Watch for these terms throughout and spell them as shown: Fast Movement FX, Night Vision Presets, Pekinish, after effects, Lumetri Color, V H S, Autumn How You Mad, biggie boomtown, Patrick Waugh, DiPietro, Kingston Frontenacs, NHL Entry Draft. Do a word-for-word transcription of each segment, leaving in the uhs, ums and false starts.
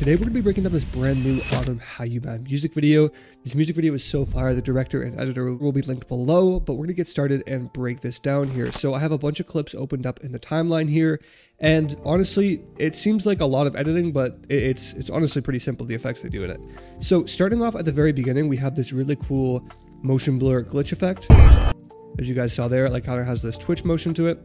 Today we're going to be breaking down this brand new Autumn How You Mad music video. This music video is so fire. The director and editor will be linked below, but we're going to get started and break this down here. So I have a bunch of clips opened up in the timeline here, and honestly, it seems like a lot of editing, but it's, it's honestly pretty simple, the effects they do in it. So starting off at the very beginning, we have this really cool motion blur glitch effect. As you guys saw there, it like kind of has this twitch motion to it.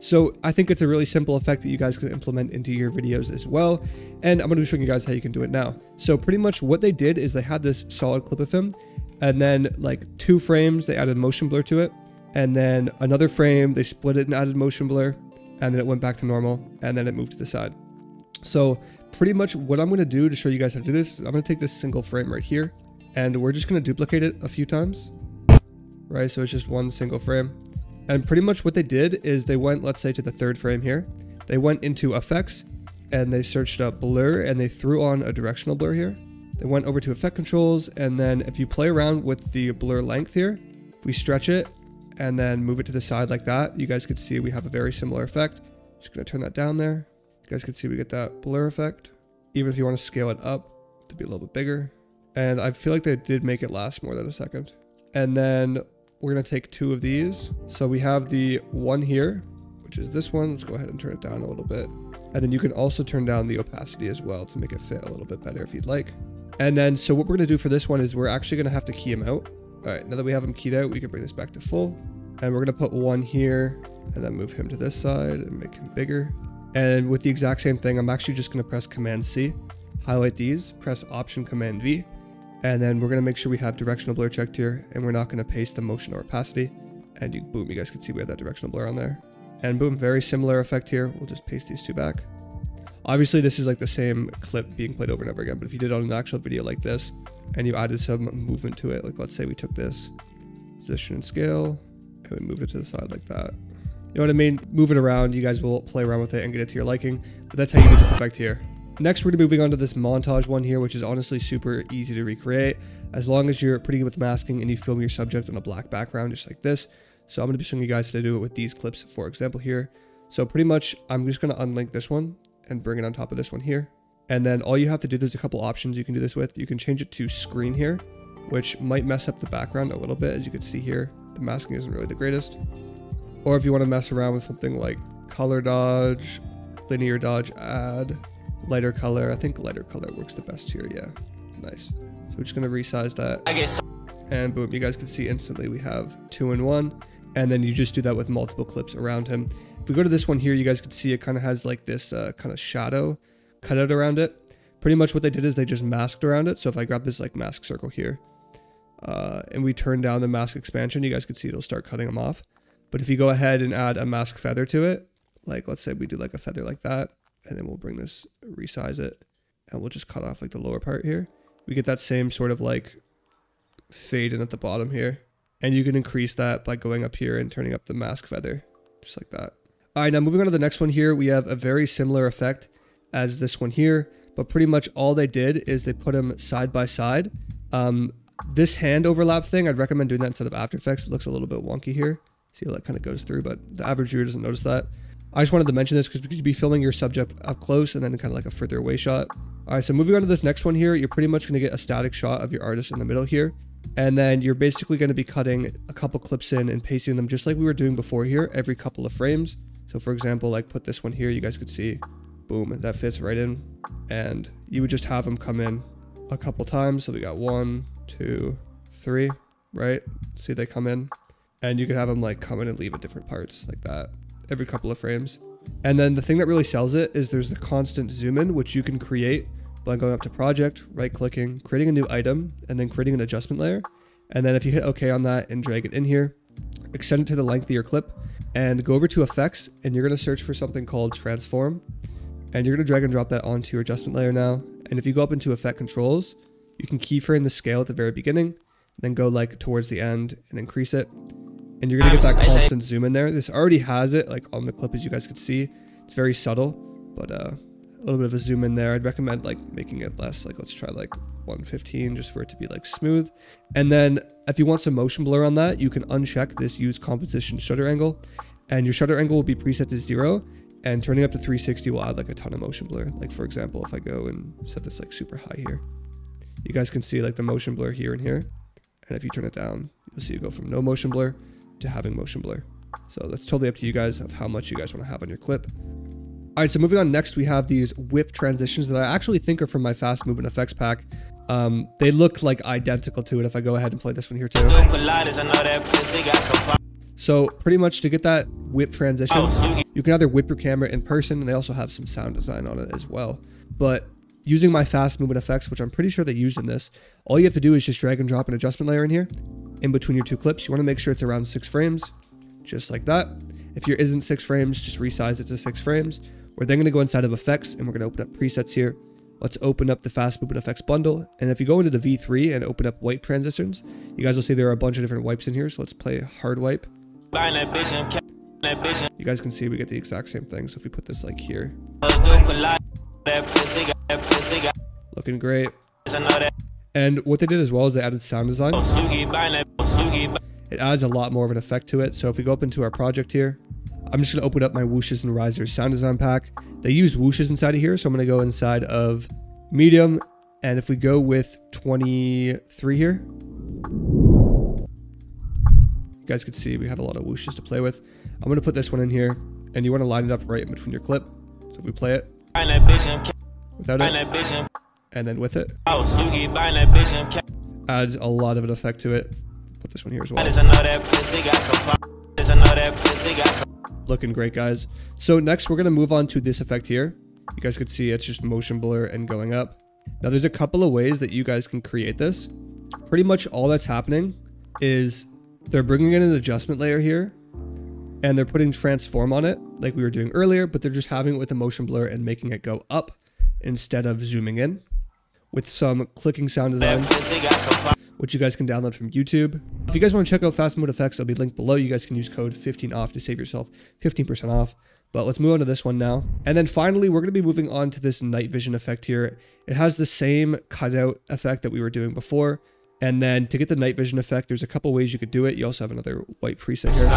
So I think it's a really simple effect that you guys can implement into your videos as well. And I'm going to be showing you guys how you can do it now. So pretty much what they did is they had this solid clip of him, and then like two frames, they added motion blur to it. And then another frame, they split it and added motion blur, and then it went back to normal, and then it moved to the side. So pretty much what I'm going to do to show you guys how to do this, I'm going to take this single frame right here, and we're just going to duplicate it a few times, right? So it's just one single frame. And pretty much what they did is they went, let's say, to the third frame here. They went into effects and they searched up blur, and they threw on a directional blur here. They went over to effect controls, and then if you play around with the blur length here, we stretch it and then move it to the side like that. You guys could see we have a very similar effect. Just gonna turn that down there. You guys could see we get that blur effect. Even if you want to scale it up to be a little bit bigger. And I feel like they did make it last more than a second. And then we're going to take two of these. So we have the one here, which is this one. Let's go ahead and turn it down a little bit. And then you can also turn down the opacity as well to make it fit a little bit better if you'd like. And then, so what we're going to do for this one is we're actually going to have to key him out. All right, now that we have him keyed out, we can bring this back to full. And we're going to put one here and then move him to this side and make him bigger. And with the exact same thing, I'm actually just going to press Command C, highlight these, press Option Command V. And then we're going to make sure we have directional blur checked here, and we're not going to paste the motion or opacity. And you, boom, you guys can see we have that directional blur on there. And boom, very similar effect here. We'll just paste these two back. Obviously, this is like the same clip being played over and over again, but if you did on an actual video like this and you added some movement to it, like let's say we took this position and scale and we moved it to the side like that. You know what I mean? Move it around. You guys will play around with it and get it to your liking, but that's how you do this effect here. Next, we're going to be moving on to this montage one here, which is honestly super easy to recreate as long as you're pretty good with masking and you film your subject on a black background just like this. So I'm going to be showing you guys how to do it with these clips, for example, here. So pretty much I'm just going to unlink this one and bring it on top of this one here. And then all you have to do, there's a couple options you can do this with. You can change it to screen here, which might mess up the background a little bit. As you can see here, the masking isn't really the greatest. Or if you want to mess around with something like color dodge, linear dodge, add lighter color. I think lighter color works the best here. Yeah, nice. So we're just going to resize that, I guess. And boom, you guys can see instantly we have two and one. And then you just do that with multiple clips around him. If we go to this one here, you guys can see it kind of has like this uh, kind of shadow cut out around it. Pretty much what they did is they just masked around it. So if I grab this like mask circle here uh, and we turn down the mask expansion, you guys can see it'll start cutting them off. But if you go ahead and add a mask feather to it, like let's say we do like a feather like that, and then we'll bring this, resize it, and we'll just cut off like the lower part here. We get that same sort of like fade in at the bottom here. And you can increase that by going up here and turning up the mask feather, just like that. All right, now moving on to the next one here, we have a very similar effect as this one here, but pretty much all they did is they put them side by side. Um, this hand overlap thing, I'd recommend doing that instead of After Effects. It looks a little bit wonky here. See how that kind of goes through, but the average viewer doesn't notice that. I just wanted to mention this because you'd be filming your subject up close and then kind of like a further away shot. All right, so moving on to this next one here, you're pretty much going to get a static shot of your artist in the middle here. And then you're basically going to be cutting a couple clips in and pasting them just like we were doing before here, every couple of frames. So for example, like put this one here, you guys could see, boom, that fits right in. And you would just have them come in a couple times. So we got one, two, three, right? See, they come in, and you could have them like come in and leave at different parts like that, every couple of frames. And then the thing that really sells it is there's the constant zoom in, which you can create by going up to project, right clicking, creating a new item, and then creating an adjustment layer. And then if you hit OK on that and drag it in here, extend it to the length of your clip and go over to effects, and you're going to search for something called transform, and you're going to drag and drop that onto your adjustment layer now. And if you go up into effect controls, you can keyframe the scale at the very beginning, then go like towards the end and increase it. And you're going to get that constant zoom in there. This already has it like on the clip, as you guys can see. It's very subtle, but uh, a little bit of a zoom in there. I'd recommend like making it less, like let's try like one fifteen just for it to be like smooth. And then if you want some motion blur on that, you can uncheck this use composition shutter angle, and your shutter angle will be preset to zero. And turning up to three sixty will add like a ton of motion blur. Like for example, if I go and set this like super high here, you guys can see like the motion blur here and here. And if you turn it down, you'll see you go from no motion blur to having motion blur. So that's totally up to you guys of how much you guys want to have on your clip. All right, so moving on, next we have these whip transitions that I actually think are from my Fast Movement F X pack. Um, they look like identical to it. If I go ahead and play this one here too. So pretty much to get that whip transition, you can either whip your camera in person, and they also have some sound design on it as well. But using my Fast Movement F X, which I'm pretty sure they used in this, all you have to do is just drag and drop an adjustment layer in here in between your two clips. You want to make sure it's around six frames, just like that. If yours isn't six frames, just resize it to six frames. We're then going to go inside of effects and we're going to open up presets here. Let's open up the Fast Movement F X bundle. And if you go into the V three and open up wipe transitions, you guys will see there are a bunch of different wipes in here. So let's play hard wipe. You guys can see we get the exact same thing. So if we put this like here, looking great. And what they did as well is they added sound design. It adds a lot more of an effect to it. So if we go up into our project here, I'm just gonna open up my whooshes and risers sound design pack. They use whooshes inside of here. So I'm gonna go inside of medium. And if we go with twenty-three here, you guys can see we have a lot of whooshes to play with. I'm gonna put this one in here, and you wanna line it up right in between your clip. So if we play it, without it, and then with it, adds a lot of an effect to it. Put this one here as well. Looking great, guys. So next we're gonna move on to this effect here. You guys could see it's just motion blur and going up. Now there's a couple of ways that you guys can create this. Pretty much all that's happening is they're bringing in an adjustment layer here and they're putting transform on it like we were doing earlier, but they're just having it with a motion blur and making it go up instead of zooming in with some clicking sound design, which you guys can download from YouTube. If you guys want to check out Fast Movement F X, it'll be linked below. You guys can use code fifteen off to save yourself fifteen percent off. But let's move on to this one now. And then finally, we're going to be moving on to this night vision effect here. It has the same cutout effect that we were doing before. And then to get the night vision effect, there's a couple ways you could do it. You also have another wipe preset here.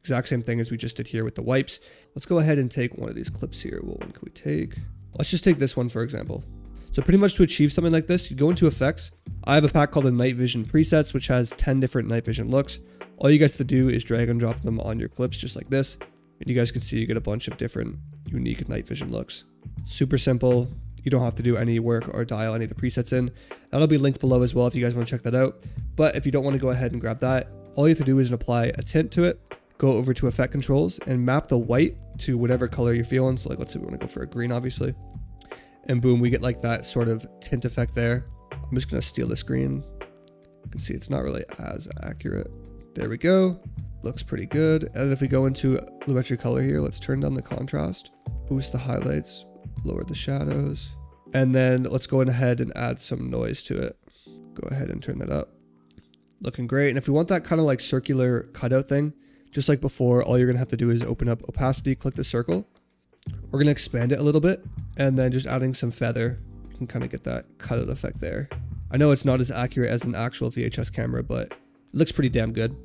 Exact same thing as we just did here with the wipes. Let's go ahead and take one of these clips here. What one can we take? Let's just take this one, for example. So pretty much to achieve something like this, you go into effects. I have a pack called the Night Vision Presets, which has ten different night vision looks. All you guys have to do is drag and drop them on your clips just like this. And you guys can see you get a bunch of different unique night vision looks. Super simple. You don't have to do any work or dial any of the presets in. That'll be linked below as well if you guys want to check that out. But if you don't want to go ahead and grab that, all you have to do is apply a tint to it, go over to effect controls and map the white to whatever color you're feeling. So like, let's say we want to go for a green, obviously. And boom, we get like that sort of tint effect there. I'm just going to steal the screen. You can see it's not really as accurate. There we go. Looks pretty good. And if we go into Lumetri Color here, let's turn down the contrast, boost the highlights, lower the shadows, and then let's go ahead and add some noise to it. Go ahead and turn that up. Looking great. And if we want that kind of like circular cutout thing, just like before, all you're going to have to do is open up opacity, click the circle. We're going to expand it a little bit and then just adding some feather. You can kind of get that cutout effect there. I know it's not as accurate as an actual V H S camera, but it looks pretty damn good.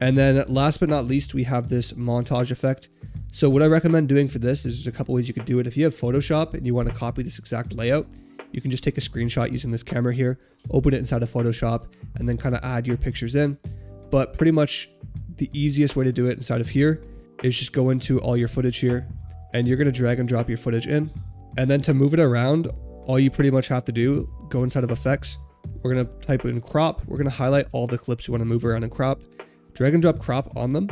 And then last but not least, we have this montage effect. So what I recommend doing for this is there's a couple ways you could do it. If you have Photoshop and you want to copy this exact layout, you can just take a screenshot using this camera here, open it inside of Photoshop, and then kind of add your pictures in. But pretty much the easiest way to do it inside of here is just go into all your footage here and you're going to drag and drop your footage in. And then to move it around, all you pretty much have to do, go inside of effects. We're going to type in crop. We're going to highlight all the clips you want to move around and crop. Drag and drop crop on them.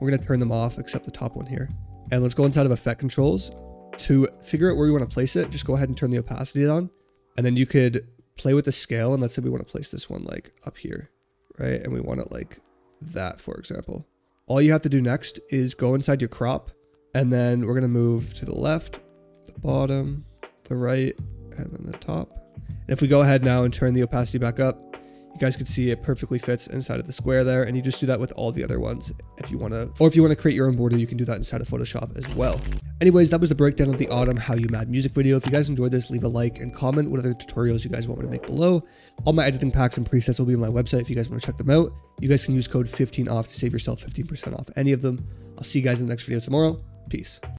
We're going to turn them off, except the top one here. And let's go inside of effect controls to figure out where you want to place it. Just go ahead and turn the opacity on. And then you could play with the scale. And let's say we want to place this one like up here, right? And we want it like that, for example. All you have to do next is go inside your crop. And then we're going to move to the left, the bottom, the right, and then the top. And if we go ahead now and turn the opacity back up, you guys can see it perfectly fits inside of the square there. And you just do that with all the other ones if you want to, or if you want to create your own border, you can do that inside of Photoshop as well. Anyways, that was a breakdown of the Autumn How You Mad music video. If you guys enjoyed this, leave a like and comment what other tutorials you guys want me to make below. All my editing packs and presets will be on my website if you guys want to check them out. You guys can use code fifteen off to save yourself fifteen percent off any of them. I'll see you guys in the next video tomorrow. Peace.